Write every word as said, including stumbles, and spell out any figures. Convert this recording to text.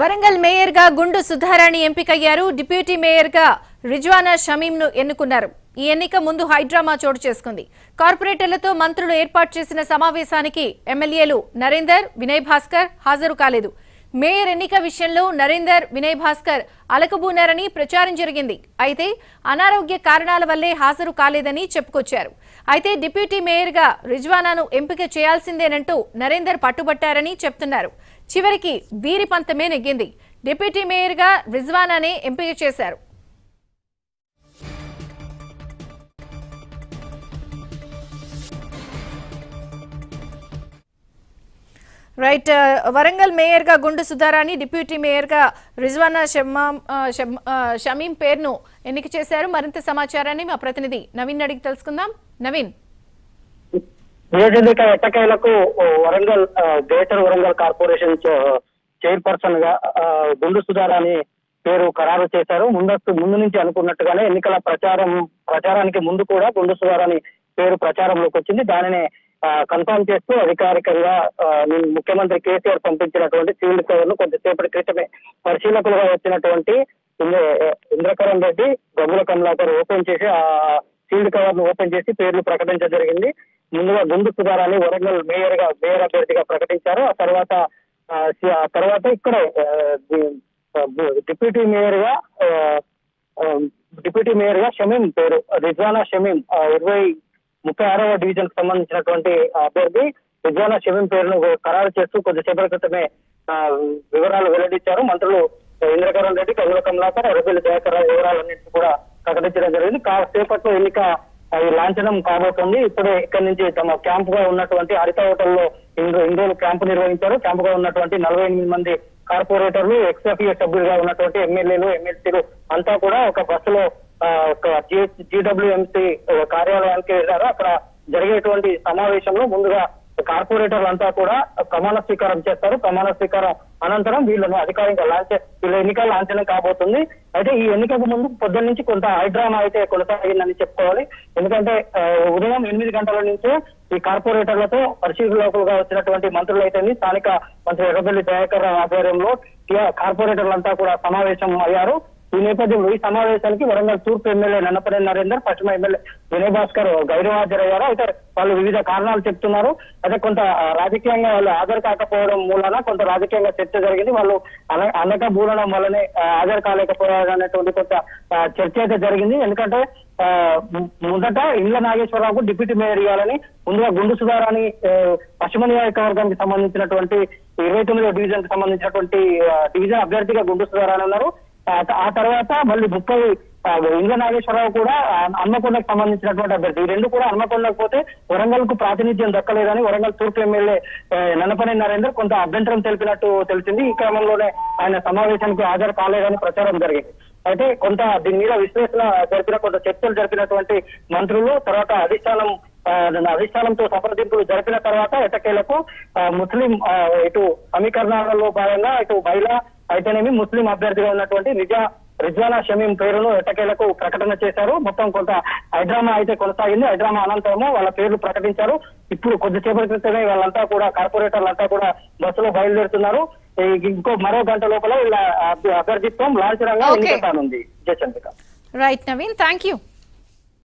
Warangal Mayor ga Gundu Sudharani empikayyaru, Deputy Mayor ga Rizwana Shamim nu ennukunnaru. Ee ennika mundu high drama chodu chesukundi. Corporatorlato mantrulu erpaatu chesina samavesaniki M L A lu Narender, Vinay Bhaskar hazaru kaledu. Mayor ennika vishayamlo Narender, Vinay Bhaskar alakabunarani pracharam jarigindi. Aithe anarogya karanala valle hazaru kaledani cheppukocharu. Aithe Deputy Mayor ga Rizwana nu empika cheyalsindenantu Narender pattubattarani cheptunnaru. చివరికి వీరి పంతమే నెగ్గింది. Deputy mayor గా రిజ్వానానే ఎంపిక చేశారు. Right Warangal mayor గా Gundu Sudharani, deputy mayor గా రిజ్వానా షమీం పేరును ఎన్నిక చేశారు. మరింత సమాచారాన్ని మా ప్రతినిధి నవీన్ అడిగి తెలుసుకుందాం. నవీన్, నియోజకవర్గ ఎట్టకేలకు Warangal greater Warangal corporation chairperson గా గుండు సుధారాణి పేరు ఖరారు చేశారు. ముందస్తు ముందు నుంచి అనుకున్నట్టుగానే ఎన్నికల ప్రచారం ప్రచారానికి ముందు కూడా గుండు సుధారాణి పేరు ప్రచారంలోకి వచ్చింది. దానిని కన్ఫర్మ్ చేస్తూ అధికారికంగా ముఖ్యమంత్రి కేసీఆర్ పంపించినటువంటి ఫీల్డ్ కవర్ ను కొంతసేపటి క్రితమే పరిశీలకులుగా వచ్చినటువంటి ఇంద్రకరణ్ రెడ్డి, గంగుల కమలాకర్ ఓపెన్ చేసి ఆ ఫీల్డ్ కవర్ ను ఓపెన్ చేసి పేర్లు ప్రకటించడం జరిగింది. ముందుగా గుండు సుధారాణి వరంగల్ మేయర్ గా మేయర్ అభ్యర్థిగా ప్రకటించారు. ఆ తర్వాత ఆ తర్వాత ఇక్కడ డిప్యూటీ మేయర్ గా డిప్యూటీ మేయర్ గా షమీం పేరు రిజ్వానా షమీం ఇరవై ముప్పై ఆరవ డివిజన్ కు సంబంధించినటువంటి అభ్యర్థి రిజ్వానా షమీం పేరును ఖరారు చేస్తూ కొద్దిసేపటి క్రితమే వివరాలు వెల్లడించారు. మంత్రులు ఇంద్రకరణ్ రెడ్డి, గంగుల కమలాకర్, అరబిల్ దయాకర్ వివరాలన్నింటినీ కూడా ప్రకటించడం జరిగింది. కాసేపట్లో ఎన్నిక అది లాంఛనం కాబోతుంది. ఇప్పుడే ఇక్కడి నుంచి తమ క్యాంప్ గా ఉన్నటువంటి హరిత హోటల్ లో ఇన్ని రోజులు క్యాంపు నిర్వహించారు. క్యాంప్ గా ఉన్నటువంటి నలభై ఎనిమిది మంది కార్పొరేటర్లు, ఎక్స్ఎఫ్ఏ సభ్యులుగా ఉన్నటువంటి ఎమ్మెల్యేలు, ఎమ్మెల్సీలు అంతా కూడా ఒక బస్సులో జీ డబ్ల్యూ ఎం సీ కార్యాలయానికి వెళ్లారు. అక్కడ జరిగేటువంటి సమావేశంలో ముందుగా కార్పొరేటర్లు అంతా కూడా ప్రమాణ స్వీకారం చేస్తారు. ప్రమాణ స్వీకారం అనంతరం వీళ్ళను అధికారికంగా లాంఛ వీళ్ళ ఎన్నిక లాంఛనం కాబోతుంది. అయితే ఈ ఎన్నికకు ముందు పొద్దున్న నుంచి కొంత హైడ్రామా అయితే కొనసాగిందని చెప్పుకోవాలి. ఎందుకంటే ఉదయం ఎనిమిది గంటల నుంచే ఈ కార్పొరేటర్లతో పరిశీలకులుగా వచ్చినటువంటి మంత్రులు అయితేనే స్థానిక మంత్రి ఎర్రబెల్లి దయాకర్ ఆధ్వర్యంలో కార్పొరేటర్లంతా కూడా సమావేశం అయ్యారు. ఈ నేపథ్యంలో ఈ సమావేశానికి వరంగల్ తూర్పు ఎమ్మెల్యే నన్నపనే నరేందర్, పశ్చిమ ఎమ్మెల్యే వినయ్ భాస్కర్ గైరు హాజరయ్యారు. అయితే వాళ్ళు వివిధ కారణాలు చెప్తున్నారు. అయితే కొంత రాజకీయంగా వాళ్ళు హాజరు కాకపోవడం మూలన కొంత రాజకీయంగా చర్చ జరిగింది. వాళ్ళు అనక బూలడం వల్లనే హాజరు కాలేకపోయారు అనేటువంటి కొంత చర్చ అయితే జరిగింది. ఎందుకంటే మొదట ఇండ్ల నాగేశ్వరరావుకు డిప్యూటీ మేయర్ ఇవ్వాలని ముందుగా గుండు సుధారాణి పశ్చిమ నియోజకవర్గానికి సంబంధించినటువంటి ఇరవై తొమ్మిదో డివిజన్ కు సంబంధించినటువంటి డివిజన్ అభ్యర్థిగా గుండు సుధారాణి ఉన్నారు. ఆ తర్వాత మళ్ళీ ముప్పై ఇంద్ర నాగేశ్వరరావు కూడా హన్మకొండకు సంబంధించినటువంటి అభ్యర్థి. ఈ రెండు కూడా హన్మకొండకపోతే వరంగల్ కు ప్రాతినిధ్యం దక్కలేదని వరంగల్ తూర్పు ఎమ్మెల్యే నన్నపనే నరేందర్ కొంత అభ్యంతరం తెలిపినట్టు తెలిసింది. ఈ క్రమంలోనే ఆయన సమావేశానికి హాజరు కాలేదని ప్రచారం జరిగింది. అయితే కొంత దీని మీద విశ్లేషణ జరిపిన కొంత చర్చలు జరిపినటువంటి మంత్రులు తర్వాత అధిష్టానం అధిష్టానంతో సంప్రదింపులు జరిపిన తర్వాత ఎట్టకేలకు ముస్లిం ఇటు సమీకరణాలలో భాగంగా ఇటు మహిళా అయితేనేమి ముస్లిం అభ్యర్థిగా ఉన్నటువంటి రిజా రిజ్వానా షమీం పేరును ఎట్టకేలకు ప్రకటన చేశారు. మొత్తం కొంత హైడ్రామా అయితే కొనసాగింది. హైడ్రామా అనంతరము వాళ్ళ పేర్లు ప్రకటించారు. ఇప్పుడు కొద్దిసేపటి క్రితమే వాళ్ళంతా కూడా కార్పొరేటర్లు అంతా కూడా బస్సులో బయలుదేరుతున్నారు. ఇంకో మరో గంట లోపల వీళ్ళ అభ్యర్థిత్వం లాంఛనంగా ఎన్నిక కానుంది. Jayachandrika. Right Naveen, thank you.